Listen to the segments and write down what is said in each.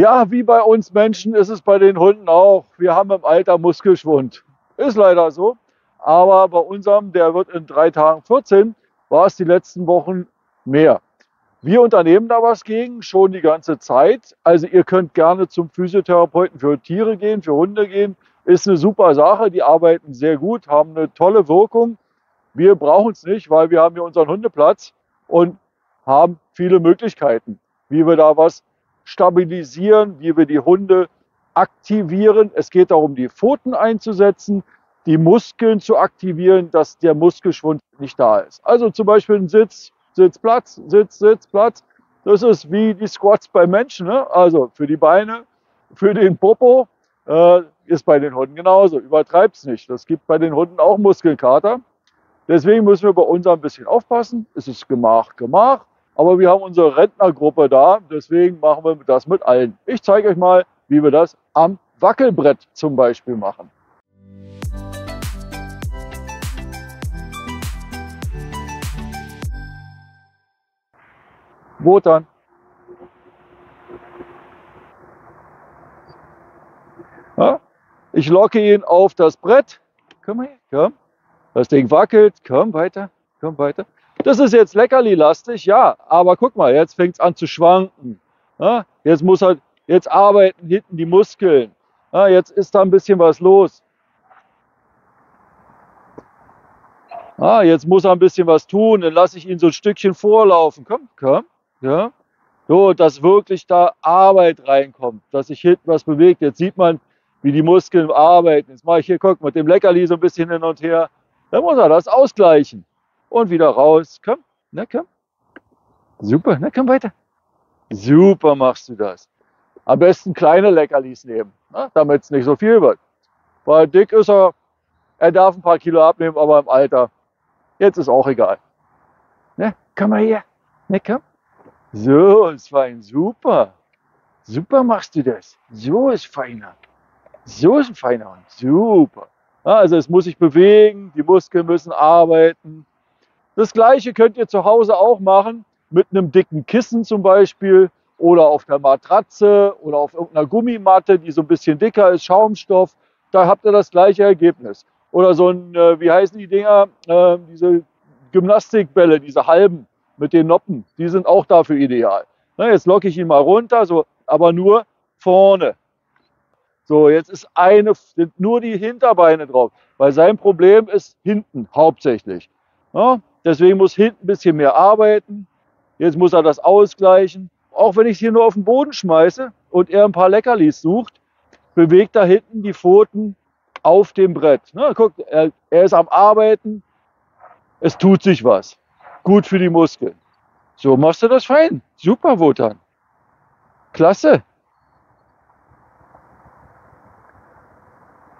Ja, wie bei uns Menschen ist es bei den Hunden auch. Wir haben im Alter Muskelschwund. Ist leider so. Aber bei unserem, der wird in 3 Tagen 14, war es die letzten Wochen mehr. Wir unternehmen da was gegen, schon die ganze Zeit. Also ihr könnt gerne zum Physiotherapeuten für Tiere gehen, für Hunde gehen. Ist eine super Sache, die arbeiten sehr gut, haben eine tolle Wirkung. Wir brauchen es nicht, weil wir haben hier unseren Hundeplatz und haben viele Möglichkeiten, wie wir da was stabilisieren, wie wir die Hunde aktivieren. Es geht darum, die Pfoten einzusetzen, die Muskeln zu aktivieren, dass der Muskelschwund nicht da ist. Also zum Beispiel ein Sitz. Sitzplatz, Sitz, Sitzplatz. Das ist wie die Squats bei Menschen, ne? Also für die Beine, für den Popo, ist bei den Hunden genauso. Übertreib's nicht. Das gibt bei den Hunden auch Muskelkater. Deswegen müssen wir bei uns ein bisschen aufpassen. Es ist Gemach. Aber wir haben unsere Rentnergruppe da. Deswegen machen wir das mit allen. Ich zeige euch mal, wie wir das am Wackelbrett zum Beispiel machen. Wotan. Ja, ich locke ihn auf das Brett. Komm mal her, komm. Das Ding wackelt. Komm weiter, komm weiter. Das ist jetzt leckerli-lastig, ja. Aber guck mal, jetzt fängt es an zu schwanken. Ja, jetzt muss er, jetzt arbeiten hinten die Muskeln. Ja, jetzt ist da ein bisschen was los. Ja, jetzt muss er ein bisschen was tun. Dann lasse ich ihn so ein Stückchen vorlaufen. Komm, komm. Ja, so, dass wirklich da Arbeit reinkommt, dass sich hinten was bewegt. Jetzt sieht man, wie die Muskeln arbeiten. Jetzt mache ich hier, guck, mit dem Leckerli so ein bisschen hin und her. Dann muss er das ausgleichen. Und wieder raus. Komm, na komm. Super, na komm weiter. Super machst du das. Am besten kleine Leckerlis nehmen, damit es nicht so viel wird. Weil dick ist er, er darf ein paar Kilo abnehmen, aber im Alter. Jetzt ist auch egal. Na, komm mal her. Na komm. So ist fein, super. Super machst du das. So ist feiner. So ist ein feiner Hund. Super. Also es muss sich bewegen, die Muskeln müssen arbeiten. Das Gleiche könnt ihr zu Hause auch machen, mit einem dicken Kissen zum Beispiel oder auf der Matratze oder auf irgendeiner Gummimatte, die so ein bisschen dicker ist, Schaumstoff. Da habt ihr das gleiche Ergebnis. Oder so ein, wie heißen die Dinger, diese Gymnastikbälle, diese halben. Mit den Noppen, die sind auch dafür ideal. Na, jetzt locke ich ihn mal runter, so, aber nur vorne. So, jetzt ist sind nur die Hinterbeine drauf, weil sein Problem ist hinten hauptsächlich. Na, deswegen muss hinten ein bisschen mehr arbeiten. Jetzt muss er das ausgleichen. Auch wenn ich es hier nur auf den Boden schmeiße und er ein paar Leckerlis sucht, bewegt er hinten die Pfoten auf dem Brett. Na, guckt, er ist am Arbeiten, es tut sich was. Gut für die Muskeln. So machst du das fein. Super, Wotan. Klasse.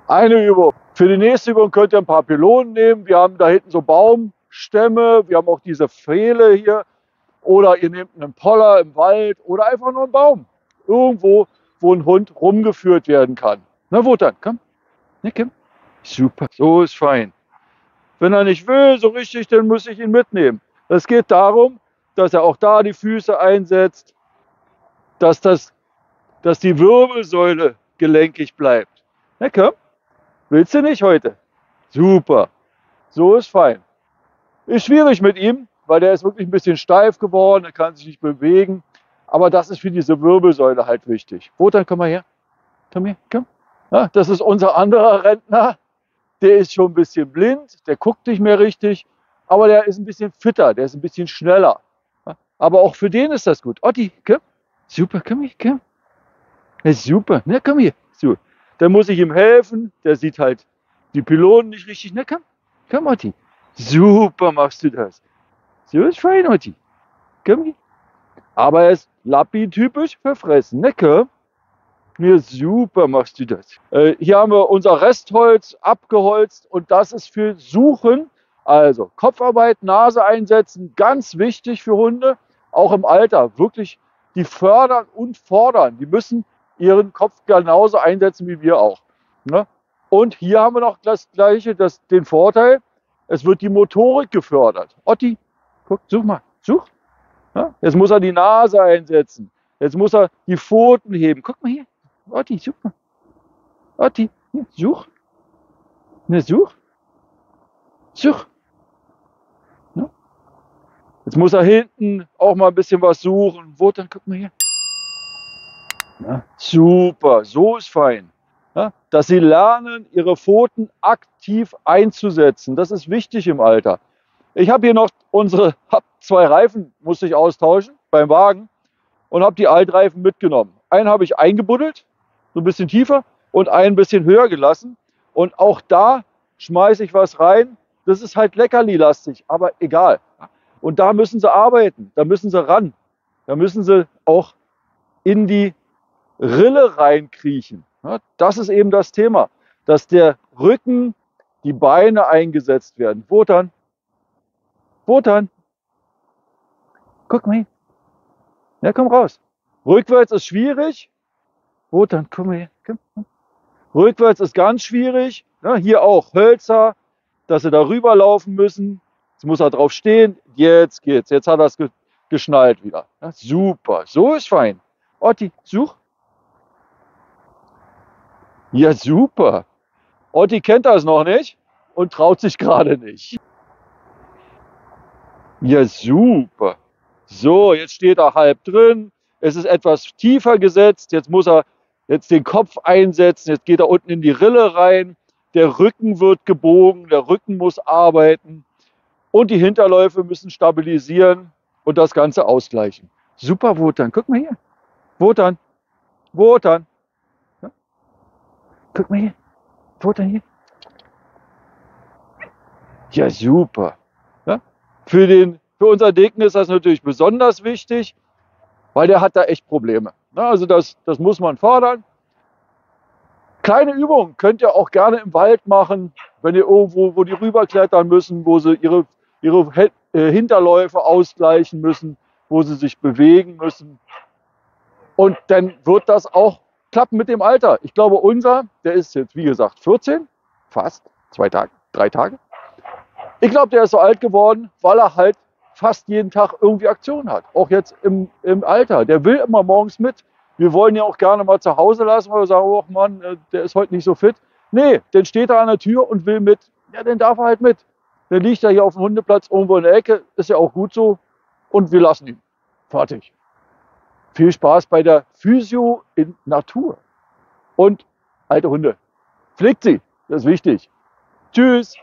Eine Übung. Für die nächste Übung könnt ihr ein paar Pylonen nehmen. Wir haben da hinten so Baumstämme. Wir haben auch diese Pfähle hier. Oder ihr nehmt einen Poller im Wald oder einfach nur einen Baum. Irgendwo, wo ein Hund rumgeführt werden kann. Na, Wotan, komm. Na, komm. Super. So ist fein. Wenn er nicht will, so richtig, dann muss ich ihn mitnehmen. Es geht darum, dass er auch da die Füße einsetzt, dass die Wirbelsäule gelenkig bleibt. Na komm, willst du nicht heute? Super, so ist fein. Ist schwierig mit ihm, weil der ist wirklich ein bisschen steif geworden, er kann sich nicht bewegen. Aber das ist für diese Wirbelsäule halt wichtig. Wotan, komm mal her. Komm her, komm. Ja, das ist unser anderer Rentner. Der ist schon ein bisschen blind, der guckt nicht mehr richtig. Aber der ist ein bisschen fitter, der ist ein bisschen schneller. Aber auch für den ist das gut. Otti, komm. Super, komm hier, komm. Ja, super, na komm hier. So. Dann muss ich ihm helfen, der sieht halt die Pylonen nicht richtig. Na komm, komm Otti. Super machst du das. So ist fein, Otti. Komm hier. Aber er ist lappi-typisch verfressen. Na komm. Mir super machst du das. Hier haben wir unser Restholz abgeholzt und das ist für Suchen. Also Kopfarbeit, Nase einsetzen, ganz wichtig für Hunde, auch im Alter. Wirklich, die fördern und fordern. Die müssen ihren Kopf genauso einsetzen wie wir auch. Ne? Und hier haben wir noch das Gleiche, den Vorteil, es wird die Motorik gefördert. Otti, guck, such mal, such. Ne? Jetzt muss er die Nase einsetzen. Jetzt muss er die Pfoten heben. Guck mal hier. Otti, such mal. Otti, hier, such. Ne, such. Such. Ne? Jetzt muss er hinten auch mal ein bisschen was suchen. Wotan, guck mal hier. Na, super, so ist fein. Ja, dass sie lernen, ihre Pfoten aktiv einzusetzen. Das ist wichtig im Alter. Ich habe hier noch zwei Reifen, musste ich austauschen beim Wagen und habe die Altreifen mitgenommen. Einen habe ich eingebuddelt, so ein bisschen tiefer, und einen ein bisschen höher gelassen. Und auch da schmeiße ich was rein. Das ist halt leckerli-lastig, aber egal. Und da müssen sie arbeiten, da müssen sie ran. Da müssen sie auch in die Rille reinkriechen. Das ist eben das Thema, dass der Rücken, die Beine eingesetzt werden. Wotan, Wotan, guck mal hin. Ja, komm raus. Rückwärts ist schwierig. Wotan, komm mal her. Komm. Rückwärts ist ganz schwierig. Ja, hier auch Hölzer, dass sie da rüber laufen müssen. Jetzt muss er drauf stehen. Jetzt geht's. Jetzt hat er es geschnallt wieder. Ja, super, so ist fein. Otti, such. Ja, super. Otti kennt das noch nicht und traut sich gerade nicht. Ja, super. So, jetzt steht er halb drin. Es ist etwas tiefer gesetzt. Jetzt muss er jetzt den Kopf einsetzen. Jetzt geht er unten in die Rille rein. Der Rücken wird gebogen. Der Rücken muss arbeiten. Und die Hinterläufe müssen stabilisieren und das Ganze ausgleichen. Super, Wotan. Guck mal hier. Wotan. Wotan. Guck mal hier. Wotan hier. Ja, super. Ja? Für unser Degen ist das natürlich besonders wichtig, weil der hat da echt Probleme. Na, also das muss man fördern. Kleine Übungen könnt ihr auch gerne im Wald machen, wenn ihr irgendwo, wo die rüberklettern müssen, wo sie ihre Hinterläufe ausgleichen müssen, wo sie sich bewegen müssen. Und dann wird das auch klappen mit dem Alter. Ich glaube, unser, der ist jetzt, wie gesagt, 14, fast, 3 Tage. Ich glaube, der ist so alt geworden, weil er halt fast jeden Tag irgendwie Aktion hat. Auch jetzt im Alter. Der will immer morgens mit. Wir wollen ja auch gerne mal zu Hause lassen, weil wir sagen, oh Mann, der ist heute nicht so fit. Nee, dann steht er an der Tür und will mit. Ja, dann darf er halt mit. Dann liegt er hier auf dem Hundeplatz irgendwo in der Ecke. Ist ja auch gut so. Und wir lassen ihn. Fertig. Viel Spaß bei der Physio in Natur. Und alte Hunde. Pflegt sie. Das ist wichtig. Tschüss.